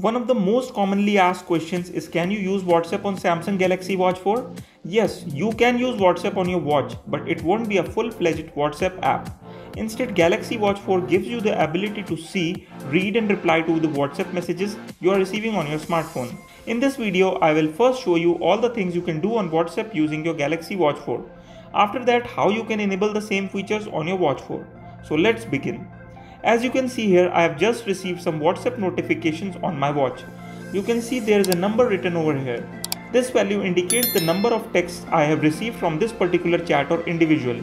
One of the most commonly asked questions is, can you use WhatsApp on Samsung Galaxy Watch 4? Yes, you can use WhatsApp on your watch, but it won't be a full-fledged WhatsApp app. Instead, Galaxy Watch 4 gives you the ability to see, read and reply to the WhatsApp messages you are receiving on your smartphone. In this video, I will first show you all the things you can do on WhatsApp using your Galaxy Watch 4. After that, how you can enable the same features on your Watch 4. So let's begin. As you can see here, I have just received some WhatsApp notifications on my watch. You can see there is a number written over here. This value indicates the number of texts I have received from this particular chat or individual.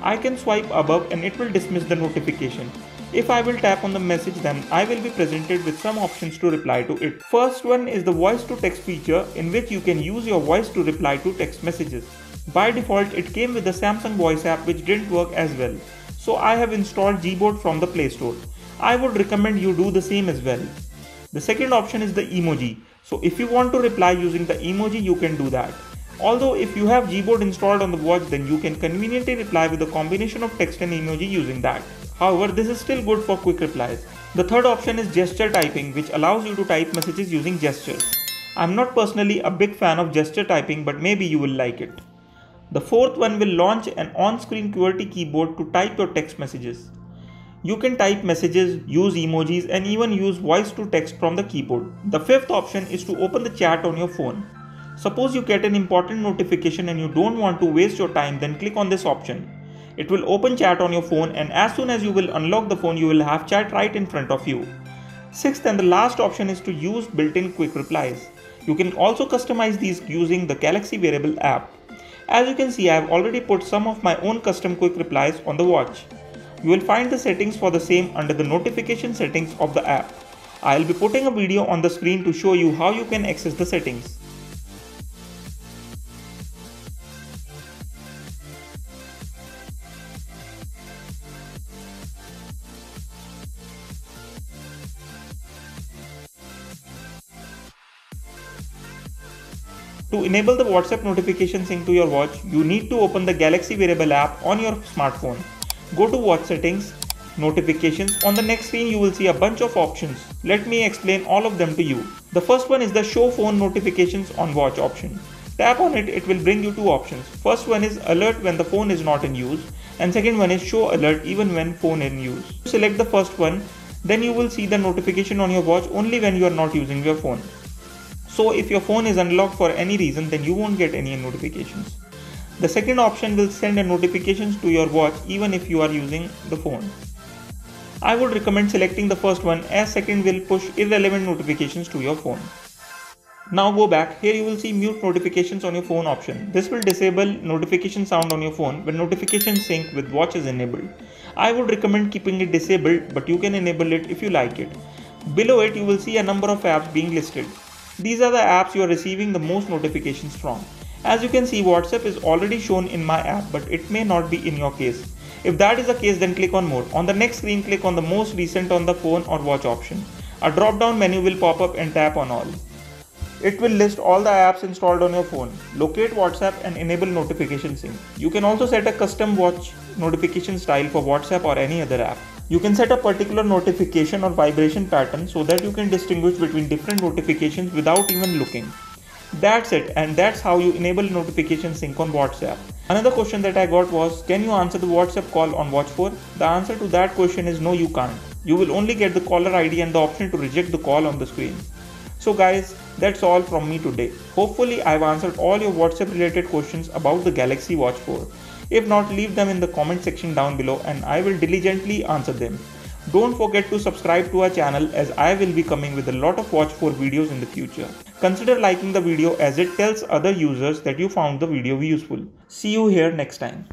I can swipe above and it will dismiss the notification. If I will tap on the message, then I will be presented with some options to reply to it. First one is the voice to text feature, in which you can use your voice to reply to text messages. By default, it came with the Samsung Voice app, which didn't work as well. So I have installed Gboard from the Play Store. I would recommend you do the same as well. The second option is the emoji. So if you want to reply using the emoji, you can do that. Although if you have Gboard installed on the watch, then you can conveniently reply with a combination of text and emoji using that. However, this is still good for quick replies. The third option is gesture typing, which allows you to type messages using gestures. I'm not personally a big fan of gesture typing, but maybe you will like it. The fourth one will launch an on-screen QWERTY keyboard to type your text messages. You can type messages, use emojis and even use voice to text from the keyboard. The fifth option is to open the chat on your phone. Suppose you get an important notification and you don't want to waste your time, then click on this option. It will open chat on your phone, and as soon as you will unlock the phone, you will have chat right in front of you. Sixth and the last option is to use built-in quick replies. You can also customize these using the Galaxy Wearable app. As you can see, I have already put some of my own custom quick replies on the watch. You will find the settings for the same under the notification settings of the app. I will be putting a video on the screen to show you how you can access the settings. To enable the WhatsApp notification sync to your watch, you need to open the Galaxy Wearable app on your smartphone. Go to Watch Settings, Notifications. On the next screen, you will see a bunch of options. Let me explain all of them to you. The first one is the Show Phone Notifications on Watch option. Tap on it, it will bring you two options. First one is Alert when the phone is not in use, and second one is Show Alert even when phone in use. Select the first one, then you will see the notification on your watch only when you are not using your phone. So if your phone is unlocked for any reason, then you won't get any notifications. The second option will send notifications to your watch even if you are using the phone. I would recommend selecting the first one, as second will push irrelevant notifications to your phone. Now go back. Here you will see mute notifications on your phone option. This will disable notification sound on your phone when notification sync with watch is enabled. I would recommend keeping it disabled, but you can enable it if you like it. Below it you will see a number of apps being listed. These are the apps you are receiving the most notifications from. As you can see, WhatsApp is already shown in my app, but it may not be in your case. If that is the case, then click on More. On the next screen, click on the most recent on the phone or watch option. A drop-down menu will pop up and tap on all. It will list all the apps installed on your phone. Locate WhatsApp and enable notification sync. You can also set a custom watch notification style for WhatsApp or any other app. You can set a particular notification or vibration pattern so that you can distinguish between different notifications without even looking. That's it, and that's how you enable notification sync on WhatsApp. Another question that I got was, can you answer the WhatsApp call on Watch 4? The answer to that question is no, you can't. You will only get the caller ID and the option to reject the call on the screen. So guys, that's all from me today. Hopefully I've answered all your WhatsApp related questions about the Galaxy Watch 4. If not, leave them in the comment section down below and I will diligently answer them. Don't forget to subscribe to our channel, as I will be coming with a lot of Watch 4 videos in the future. Consider liking the video, as it tells other users that you found the video useful. See you here next time.